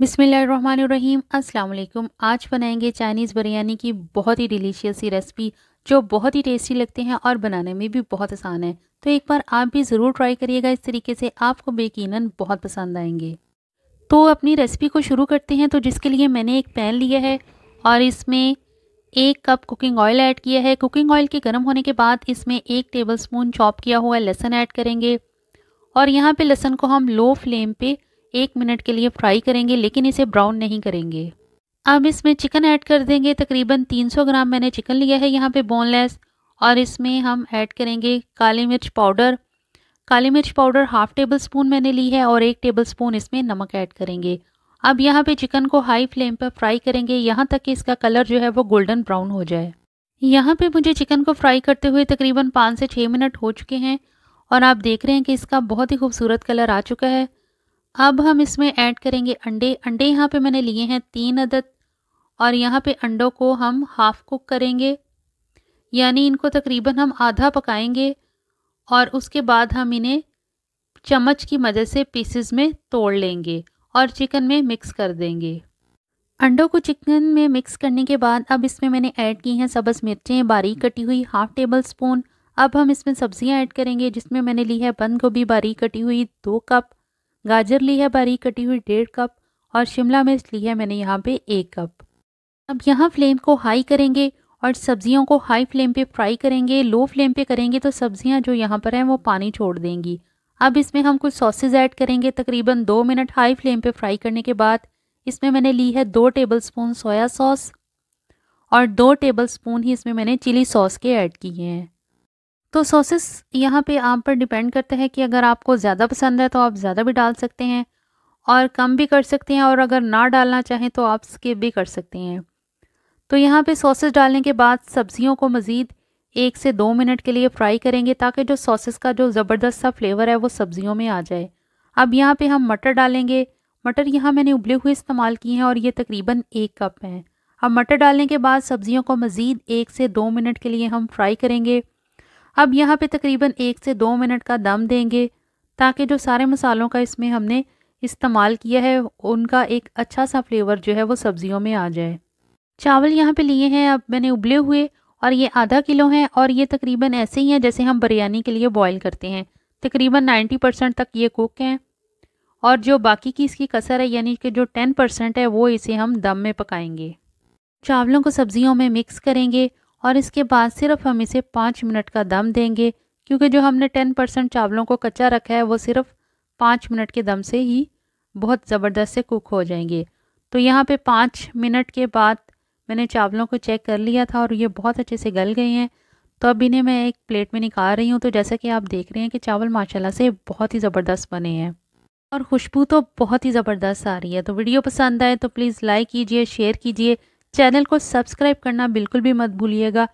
बिस्मिल्लाहिर्रहमानिर्रहीम। अस्सलाम वालेकुम। आज बनाएंगे चाइनीज़ बिरयानी की बहुत ही डिलीशियस सी रेसिपी जो बहुत ही टेस्टी लगते हैं और बनाने में भी बहुत आसान है। तो एक बार आप भी ज़रूर ट्राई करिएगा इस तरीके से, आपको बेकीनन बहुत पसंद आएंगे। तो अपनी रेसिपी को शुरू करते हैं। तो जिसके लिए मैंने एक पैन लिया है और इसमें 1 कप कुकिंग ऑयल ऐड किया है। कुकिंग ऑयल के गर्म होने के बाद इसमें 1 टेबल स्पून चॉप किया हुआ लहसुन ऐड करेंगे और यहाँ पर लहसुन को हम लो फ्लेम पर 1 मिनट के लिए फ्राई करेंगे, लेकिन इसे ब्राउन नहीं करेंगे। अब इसमें चिकन ऐड कर देंगे। तकरीबन 300 ग्राम मैंने चिकन लिया है यहाँ पे बोनलेस, और इसमें हम ऐड करेंगे काली मिर्च पाउडर। काली मिर्च पाउडर 1/2 टेबल स्पून मैंने ली है और 1 टेबल स्पून इसमें नमक ऐड करेंगे। अब यहाँ पे चिकन को हाई फ्लेम पर फ्राई करेंगे यहाँ तक कि इसका कलर जो है वो गोल्डन ब्राउन हो जाए। यहाँ पर मुझे चिकन को फ्राई करते हुए तकरीबन 5 से 6 मिनट हो चुके हैं और आप देख रहे हैं कि इसका बहुत ही खूबसूरत कलर आ चुका है। अब हम इसमें ऐड करेंगे अंडे। अंडे यहाँ पे मैंने लिए हैं 3 अदद और यहाँ पे अंडों को हम हाफ़ कुक करेंगे, यानी इनको तकरीबन हम आधा पकाएंगे और उसके बाद हम इन्हें चम्मच की मदद से पीसेस में तोड़ लेंगे और चिकन में मिक्स कर देंगे। अंडों को चिकन में मिक्स करने के बाद अब इसमें मैंने ऐड की हैं सब्ज़ मिर्चें बारीक कटी हुई 1/2 टेबल स्पून। अब हम इसमें सब्ज़ियाँ ऐड करेंगे जिसमें मैंने ली है बंद गोभी बारीक कटी हुई 2 कप, गाजर ली है बारीक कटी हुई 1.5 कप और शिमला मिर्च ली है मैंने यहाँ पे 1 कप। अब यहाँ फ्लेम को हाई करेंगे और सब्जियों को हाई फ्लेम पे फ्राई करेंगे। लो फ्लेम पे करेंगे तो सब्जियाँ जो यहाँ पर हैं वो पानी छोड़ देंगी। अब इसमें हम कुछ सॉसेज ऐड करेंगे। तकरीबन 2 मिनट हाई फ्लेम पे फ्राई करने के बाद इसमें मैंने ली है 2 टेबल स्पून सोया सॉस और 2 टेबल स्पून ही इसमें मैंने चिली सॉस के ऐड किए हैं। तो सॉसेस यहाँ पे आप पर डिपेंड करता है कि अगर आपको ज़्यादा पसंद है तो आप ज़्यादा भी डाल सकते हैं और कम भी कर सकते हैं, और अगर ना डालना चाहें तो आप स्किप भी कर सकते हैं। तो यहाँ पे सॉसेस डालने के बाद सब्जियों को मज़ीद 1 से 2 मिनट के लिए फ्राई करेंगे ताकि जो सॉसेस का जो ज़बरदस्त सा फ्लेवर है वो सब्जियों में आ जाए। अब यहाँ पे हम मटर डालेंगे। मटर यहाँ मैंने उबले हुए इस्तेमाल किए हैं और ये तकरीबन 1 कप हैं। अब मटर डालने के बाद सब्जियों को मज़ीद 1 से 2 मिनट के लिए हम फ्राई करेंगे। अब यहाँ पे तकरीबन 1 से 2 मिनट का दम देंगे ताकि जो सारे मसालों का इसमें हमने इस्तेमाल किया है उनका एक अच्छा सा फ्लेवर जो है वो सब्जियों में आ जाए। चावल यहाँ पे लिए हैं अब मैंने उबले हुए और ये आधा किलो हैं और ये तकरीबन ऐसे ही हैं जैसे हम बिरयानी के लिए बॉयल करते हैं। तकरीबन 90% तक ये कुक हैं और जो बाकी की इसकी कसर है यानी कि जो 10% है वो इसे हम दम में पकाएंगे। चावलों को सब्जियों में मिक्स करेंगे और इसके बाद सिर्फ हम इसे 5 मिनट का दम देंगे, क्योंकि जो हमने 10% चावलों को कच्चा रखा है वो सिर्फ 5 मिनट के दम से ही बहुत ज़बरदस्त से कुक हो जाएंगे। तो यहाँ पे 5 मिनट के बाद मैंने चावलों को चेक कर लिया था और ये बहुत अच्छे से गल गए हैं। तो अब इन्हें मैं एक प्लेट में निकाल रही हूँ। तो जैसा कि आप देख रहे हैं कि चावल माशाल्लाह से बहुत ही ज़बरदस्त बने हैं और खुशबू तो बहुत ही ज़बरदस्त आ रही है। तो वीडियो पसंद आए तो प्लीज़ लाइक कीजिए, शेयर कीजिए, चैनल को सब्सक्राइब करना बिल्कुल भी मत भूलिएगा।